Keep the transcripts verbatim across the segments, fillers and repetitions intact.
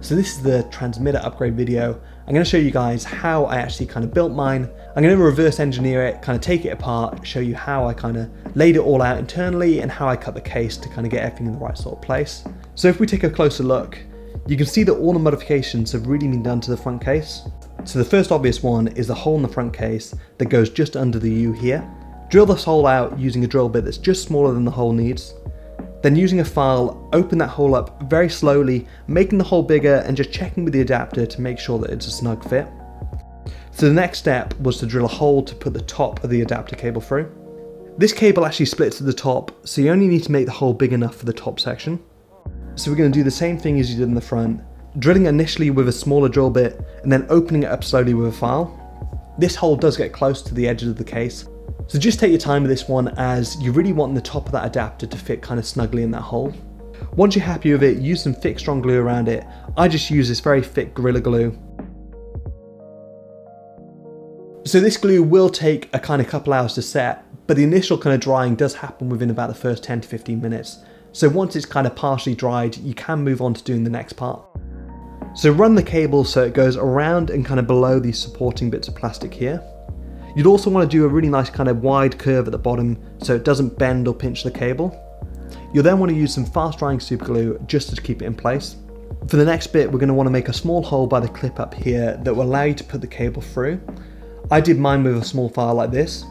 So this is the transmitter upgrade video. I'm going to show you guys how I actually kind of built mine. I'm going to reverse engineer it, kind of take it apart, show you how I kind of laid it all out internally and how I cut the case to kind of get everything in the right sort of place. So if we take a closer look, you can see that all the modifications have really been done to the front case. So the first obvious one is the hole in the front case that goes just under the U here. Drill this hole out using a drill bit that's just smaller than the hole needs. Then using a file, open that hole up very slowly, making the hole bigger and just checking with the adapter to make sure that it's a snug fit. So the next step was to drill a hole to put the top of the adapter cable through. This cable actually splits at the top, so you only need to make the hole big enough for the top section. So we're going to do the same thing as you did in the front, drilling initially with a smaller drill bit and then opening it up slowly with a file. This hole does get close to the edges of the case, so just take your time with this one as you really want the top of that adapter to fit kind of snugly in that hole. Once you're happy with it, use some thick strong glue around it. I just use this very thick Gorilla Glue. So this glue will take a kind of couple hours to set, but the initial kind of drying does happen within about the first ten to fifteen minutes. So once it's kind of partially dried, you can move on to doing the next part. So run the cable so it goes around and kind of below these supporting bits of plastic here. You'd also want to do a really nice kind of wide curve at the bottom so it doesn't bend or pinch the cable. You'll then want to use some fast drying super glue just to keep it in place. For the next bit, we're going to want to make a small hole by the clip up here that will allow you to put the cable through. I did mine with a small file like this.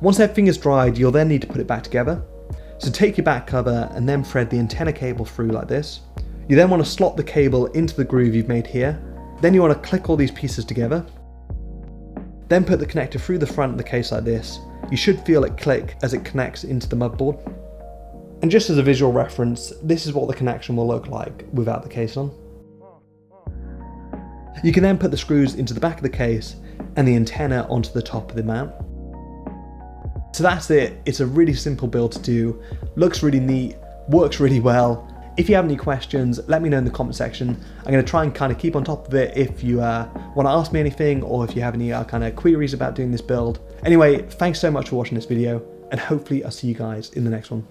Once everything is dried, you'll then need to put it back together. So take your back cover and then thread the antenna cable through like this. You then want to slot the cable into the groove you've made here. Then you want to click all these pieces together. Then put the connector through the front of the case like this. You should feel it click as it connects into the mudboard. And just as a visual reference, this is what the connection will look like without the case on. You can then put the screws into the back of the case and the antenna onto the top of the mount. So that's it. It's a really simple build to do, looks really neat, works really well. If you have any questions, let me know in the comment section. I'm going to try and kind of keep on top of it if you uh, want to ask me anything or if you have any uh, kind of queries about doing this build. Anyway, thanks so much for watching this video and hopefully I'll see you guys in the next one.